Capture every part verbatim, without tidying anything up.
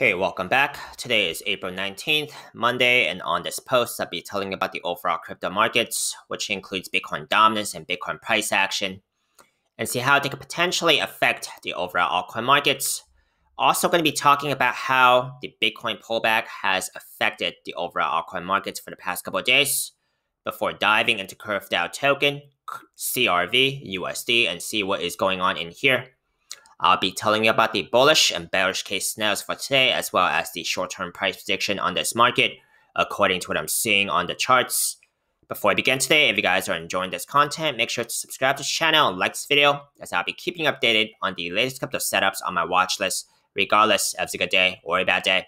Hey, welcome back. Today is April nineteenth, Monday, and on this post, I'll be telling you about the overall crypto markets, which includes Bitcoin dominance and Bitcoin price action, and see how they could potentially affect the overall altcoin markets. Also going to be talking about how the Bitcoin pullback has affected the overall altcoin markets for the past couple of days before diving into Curve DAO token, C R V, U S D, and see what is going on in here. I'll be telling you about the bullish and bearish case scenarios for today, as well as the short-term price prediction on this market, according to what I'm seeing on the charts. Before I begin today, if you guys are enjoying this content, make sure to subscribe to this channel and like this video, as I'll be keeping you updated on the latest crypto setups on my watch list, regardless if it's a good day or a bad day.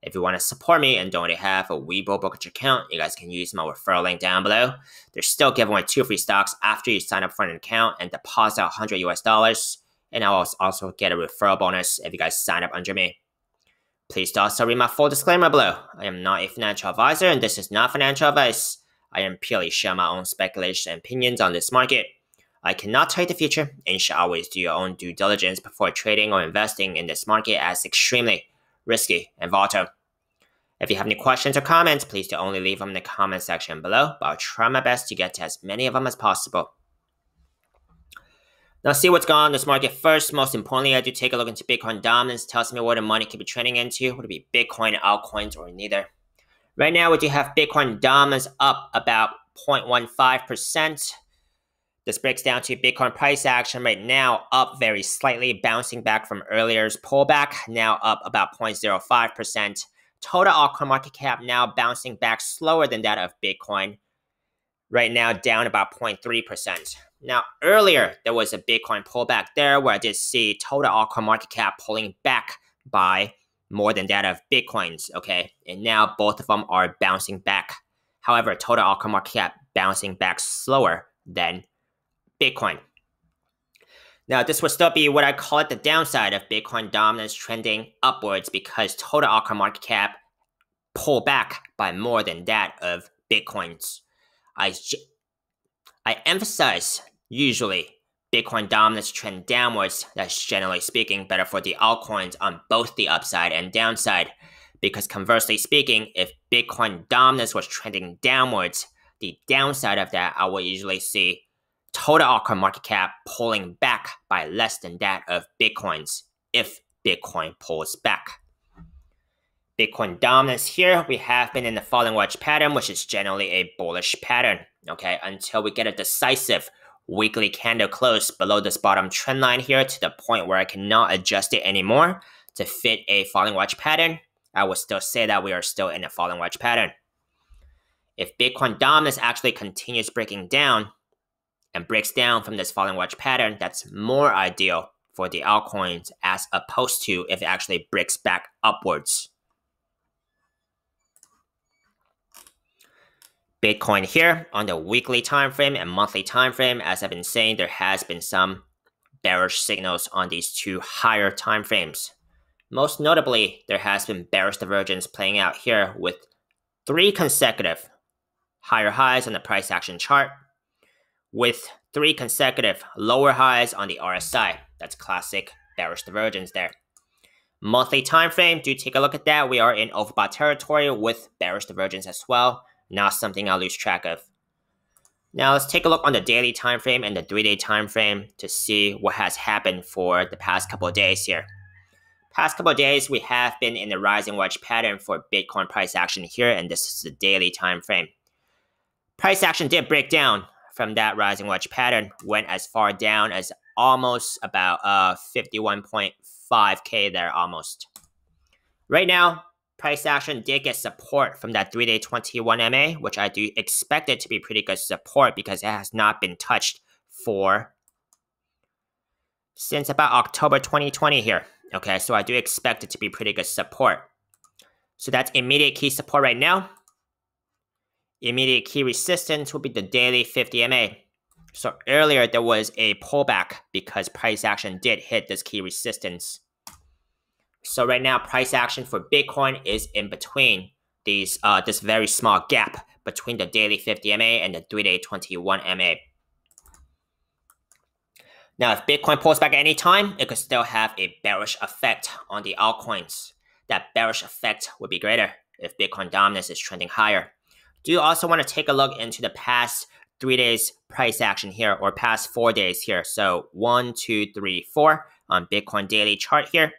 If you want to support me and don't already have a Webull brokerage account, you guys can use my referral link down below. They're still giving away two free stocks after you sign up for an account and deposit one hundred US dollars. And I'll also get a referral bonus if you guys sign up under me. Please also read my full disclaimer below. I am not a financial advisor, and this is not financial advice. I am purely sharing my own speculation and opinions on this market. I cannot tell you the future, and you should always do your own due diligence before trading or investing in this market, as extremely risky and volatile. If you have any questions or comments, please do only leave them in the comment section below, but I'll try my best to get to as many of them as possible. Now, see what's going on in this market first. Most importantly, I do take a look into Bitcoin dominance. Tells me where the money could be trending into. Would it be Bitcoin, altcoins, or neither? Right now, we do have Bitcoin dominance up about zero point one five percent. This breaks down to Bitcoin price action right now, up very slightly, bouncing back from earlier's pullback, now up about zero point zero five percent. Total altcoin market cap now bouncing back slower than that of Bitcoin. Right now, down about zero point three percent. Now, earlier, there was a Bitcoin pullback there where I did see total altcoin market cap pulling back by more than that of Bitcoin's, okay? And now both of them are bouncing back. However, total altcoin market cap bouncing back slower than Bitcoin. Now, this would still be what I call it the downside of Bitcoin dominance trending upwards, because total altcoin market cap pulled back by more than that of Bitcoin's. I, I emphasize usually Bitcoin dominance trend downwards. That's generally speaking better for the altcoins on both the upside and downside, because conversely speaking, if Bitcoin dominance was trending downwards, the downside of that, I will usually see total altcoin market cap pulling back by less than that of Bitcoin's if Bitcoin pulls back. Bitcoin dominance here, we have been in the falling wedge pattern, which is generally a bullish pattern, okay, until we get a decisive weekly candle close below this bottom trend line here to the point where I cannot adjust it anymore to fit a falling wedge pattern. I would still say that we are still in a falling wedge pattern. If Bitcoin dominance actually continues breaking down and breaks down from this falling wedge pattern, that's more ideal for the altcoins as opposed to if it actually breaks back upwards. Bitcoin here on the weekly time frame and monthly time frame, as I've been saying, there has been some bearish signals on these two higher time frames. Most notably, there has been bearish divergence playing out here with three consecutive higher highs on the price action chart, with three consecutive lower highs on the R S I. That's classic bearish divergence there. Monthly time frame, do take a look at that. We are in overbought territory with bearish divergence as well. Not something I'll lose track of. Now let's take a look on the daily time frame and the three-day time frame to see what has happened for the past couple of days here. Past couple of days, we have been in the rising wedge pattern for Bitcoin price action here, and this is the daily time frame. Price action did break down from that rising wedge pattern, went as far down as almost about uh, fifty-one point five K there almost. Right now, price action did get support from that three-day twenty-one M A, which I do expect it to be pretty good support because it has not been touched for since about October twenty twenty here. Okay, so I do expect it to be pretty good support. So that's immediate key support right now. Immediate key resistance will be the daily fifty M A. So earlier there was a pullback because price action did hit this key resistance. So right now, price action for Bitcoin is in between these uh, this very small gap between the daily fifty M A and the three-day twenty-one M A. Now, if Bitcoin pulls back at any time, it could still have a bearish effect on the altcoins. that bearish effect would be greater if Bitcoin dominance is trending higher. Do you also want to take a look into the past three days price action here, or past four days here? So one, two, three, four on Bitcoin daily chart here.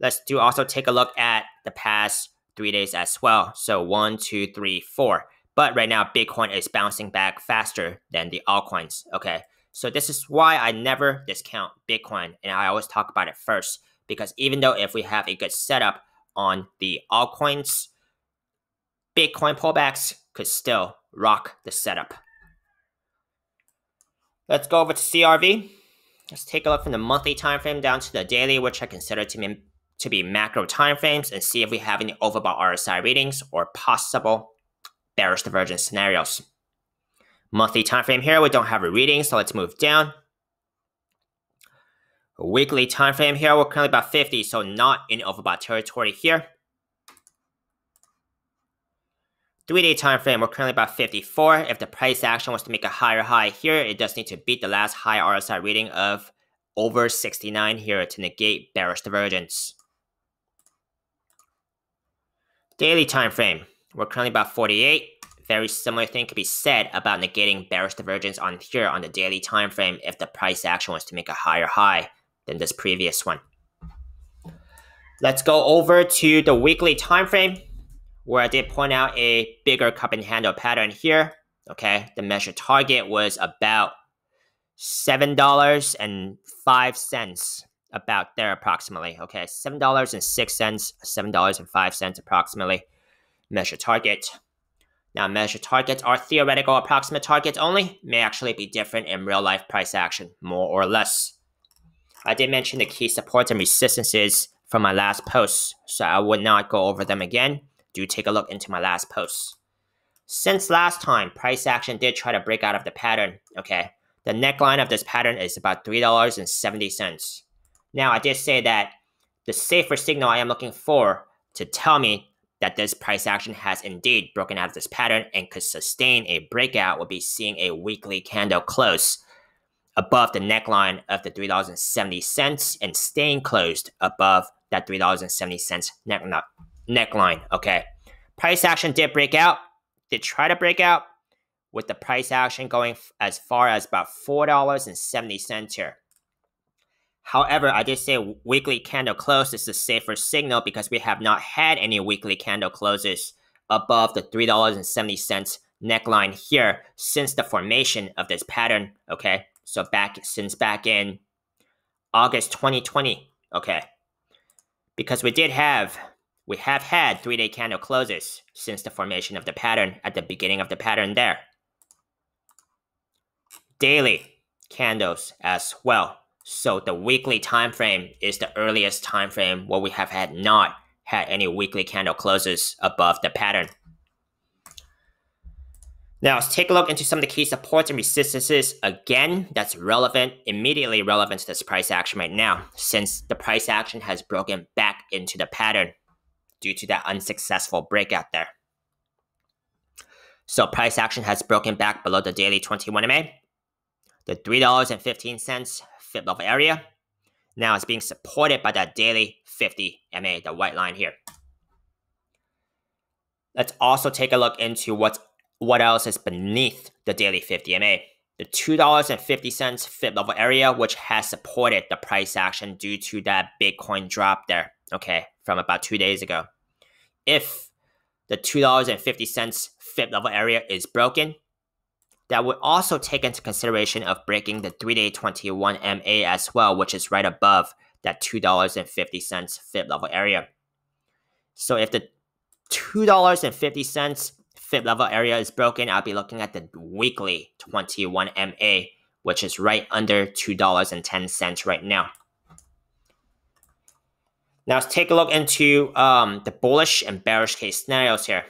Let's do also take a look at the past three days as well. So one, two, three, four. But right now, Bitcoin is bouncing back faster than the altcoins. Okay, so this is why I never discount Bitcoin, and I always talk about it first, because even though if we have a good setup on the altcoins, Bitcoin pullbacks could still rock the setup. Let's go over to C R V. Let's take a look from the monthly time frame down to the daily, which I consider to be, to be macro time frames, and see if we have any overbought R S I readings or possible bearish divergence scenarios. Monthly time frame here, we don't have a reading, so let's move down. Weekly time frame here, we're currently about fifty, so not in overbought territory here. Three-day time frame, we're currently about fifty-four. If the price action was to make a higher high here, it does need to beat the last high R S I reading of over sixty-nine here to negate bearish divergence. Daily time frame, we're currently about forty-eight. Very similar thing could be said about negating bearish divergence on here on the daily time frame if the price action was to make a higher high than this previous one. Let's go over to the weekly time frame, where I did point out a bigger cup and handle pattern here. Okay, the measured target was about seven dollars and five cents, about there approximately. Okay, seven dollars and six cents, seven dollars and five cents approximately, measured target. Now, measured targets are theoretical approximate targets only, may actually be different in real life price action, more or less. I did mention the key supports and resistances from my last post, so I would not go over them again. Do take a look into my last post. Since last time, price action did try to break out of the pattern. Okay, the neckline of this pattern is about three dollars and seventy cents. Now, I did say that the safer signal I am looking for to tell me that this price action has indeed broken out of this pattern and could sustain a breakout would be seeing a weekly candle close above the neckline of the three dollars and seventy cents and staying closed above that three dollars and seventy cents neck, not neckline, okay? Price action did break out, did try to break out, with the price action going as far as about four dollars and seventy cents here. However, I did say weekly candle close is the safer signal because we have not had any weekly candle closes above the three dollars and seventy cents neckline here since the formation of this pattern, okay? So back since back in August twenty twenty, okay? Because we did have... We have had three-day candle closes since the formation of the pattern at the beginning of the pattern there. Daily candles as well. So the weekly time frame is the earliest time frame where we have had not had any weekly candle closes above the pattern. Now let's take a look into some of the key supports and resistances again that's relevant, immediately relevant to this price action right now, since the price action has broken back into the pattern due to that unsuccessful breakout there. So price action has broken back below the daily twenty-one M A, the three dollars and fifteen cents fib level area. Now it's being supported by that daily fifty M A, the white line here. Let's also take a look into what's, what else is beneath the daily fifty M A, the two dollars and fifty cents fib level area, which has supported the price action due to that Bitcoin drop there. Okay, from about two days ago. If the two dollars and fifty cents fib level area is broken, that would also take into consideration of breaking the three-day twenty-one M A as well, which is right above that two dollars and fifty cents fib level area. So if the two dollars and fifty cents fib level area is broken, I'll be looking at the weekly twenty-one M A, which is right under two dollars and ten cents right now. Now let's take a look into um, the bullish and bearish case scenarios here.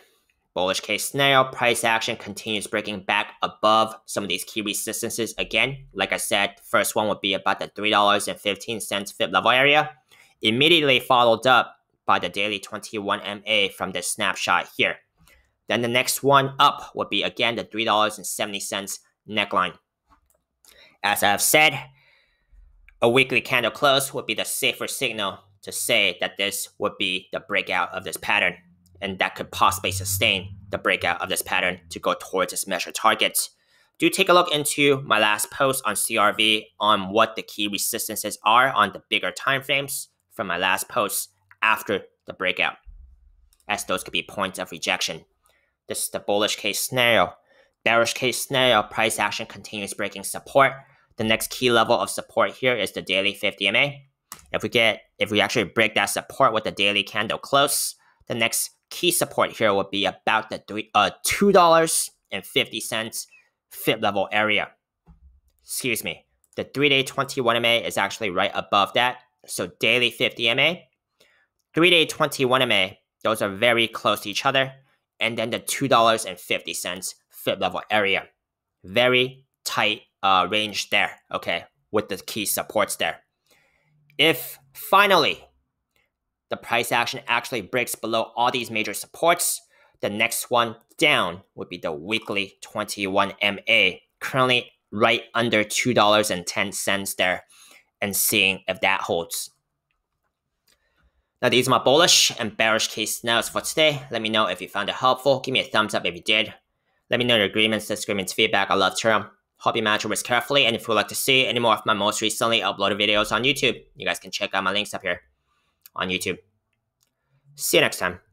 Bullish case scenario, price action continues breaking back above some of these key resistances. Again, like I said, the first one would be about the three dollars and fifteen cents fib level area, immediately followed up by the daily twenty-one M A from this snapshot here. Then the next one up would be again the three dollars and seventy cents neckline. As I've said, a weekly candle close would be the safer signal to say that this would be the breakout of this pattern, and that could possibly sustain the breakout of this pattern to go towards its measured targets. Do take a look into my last post on C R V on what the key resistances are on the bigger timeframes from my last post after the breakout, as those could be points of rejection. This is the bullish case scenario. Bearish case scenario, price action continues breaking support. The next key level of support here is the daily fifty M A. If we get, if we actually break that support with the daily candle close, the next key support here would be about the three, uh, two dollars and fifty cents F I B level area. Excuse me. The three-day twenty-one M A is actually right above that. So daily fifty M A, three-day twenty-one M A, those are very close to each other. And then the two dollars and fifty cents F I B level area. Very tight uh, range there, okay, with the key supports there. If finally the price action actually breaks below all these major supports, the next one down would be the weekly twenty-one M A, currently right under two dollars and ten cents there, and seeing if that holds. Now, these are my bullish and bearish case scenarios for today. Let me know if you found it helpful. Give me a thumbs up if you did. Let me know your agreements, disagreements, feedback. I love to hear them. Hope you manage your risk carefully. And if you would like to see any more of my most recently uploaded videos on YouTube, you guys can check out my links up here on YouTube. See you next time.